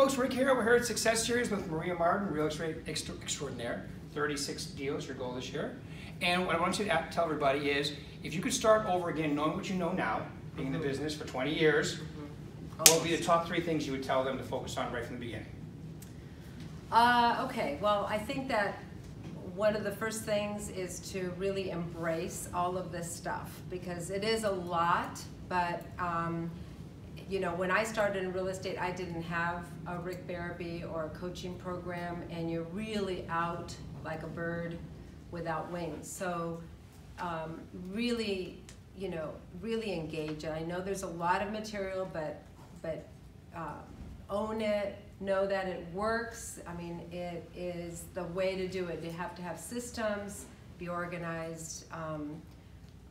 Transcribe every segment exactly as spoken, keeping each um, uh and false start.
folks, Rick here. We're here at Success Series with Maria Martin, real estate extraordinaire. thirty-six deals, your goal this year. And what I want you to tell everybody is, if you could start over again, knowing what you know now, being in the business for twenty years, what would be the top three things you would tell them to focus on right from the beginning? Uh, okay, well, I think that one of the first things is to really embrace all of this stuff, because it is a lot, but um, you know, when I started in real estate, I didn't have a Rick Barraby or a coaching program, and you're really out like a bird without wings. So um, really, you know, really engage. And I know there's a lot of material, but but uh, own it. Know that it works. I mean, it is the way to do it. You have to have systems, be organized. Um,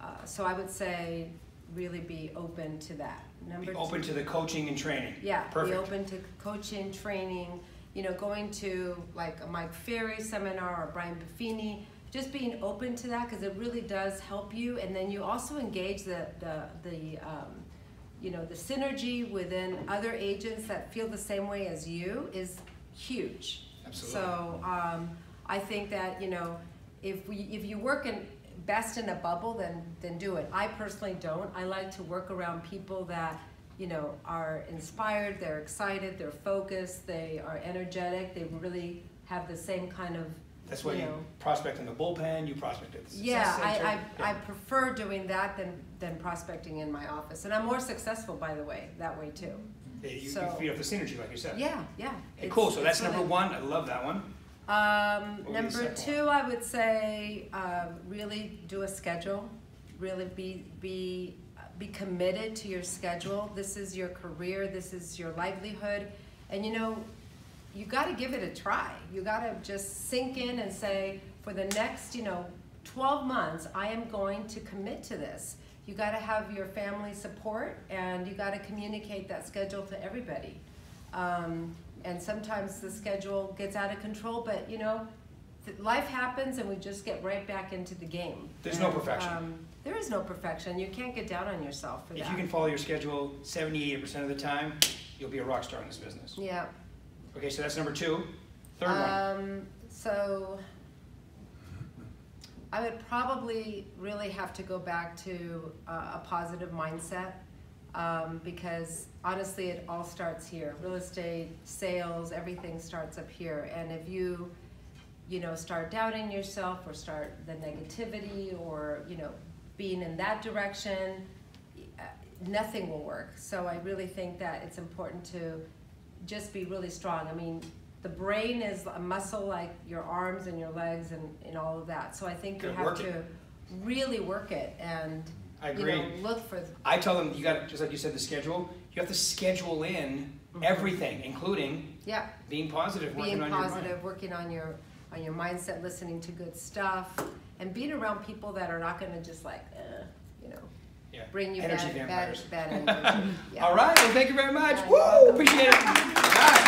uh, so I would say, really be open to that. Number be open two, to the coaching and training. Yeah, perfect. Be open to coaching, training, you know, going to like a Mike Ferry seminar or Brian Buffini, just being open to that, because it really does help you. And then you also engage the, the, the um, you know, the synergy within other agents that feel the same way as you is huge. Absolutely. So um, I think that, you know, if, we, if you work in best in a bubble, then then do it. I personally don't. I like to work around people that, you know, are inspired, they're excited, they're focused, they are energetic, they really have the same kind of, that's why you, you know, prospect in the bullpen, you prospect at the Success yeah, Center. I, I, yeah, I prefer doing that than, than prospecting in my office. And I'm more successful, by the way, that way too. Yeah, you, so, you feed up the synergy, like you said. Yeah, yeah. Hey, cool, so that's really number one. I love that one. Um, number two, I would say uh, really do a schedule. Really be be be committed to your schedule. This is your career. This is your livelihood, and you know, you got to give it a try. You got to just sink in and say, for the next, you know, twelve months, I am going to commit to this. You got to have your family support, and you got to communicate that schedule to everybody. Um, And sometimes the schedule gets out of control, but you know, life happens, and we just get right back into the game. There's and, no perfection. Um, there is no perfection. You can't get down on yourself for if that. If you can follow your schedule seventy-eight percent of the time, you'll be a rock star in this business. Yeah. Okay, so that's number two. Third um, one. So I would probably really have to go back to uh, a positive mindset. Um, because honestly, it all starts here. Real estate, sales, everything starts up here. And if you, you know, start doubting yourself or start the negativity or, you know, being in that direction, nothing will work. So I really think that it's important to just be really strong. I mean, the brain is a muscle like your arms and your legs and, and all of that. So I think you have to really work it and I agree. You know, look for them. I tell them, you got, just like you said, the schedule. You have to schedule in mm-hmm. everything, including yeah. being positive, being working positive, on your mind. working on your on your mindset, listening to good stuff, and being around people that are not going to just like, uh, you know, yeah. bring you energy bad, bad, bad energy. Yeah. All right, well, thank you very much. Yeah, woo, appreciate it.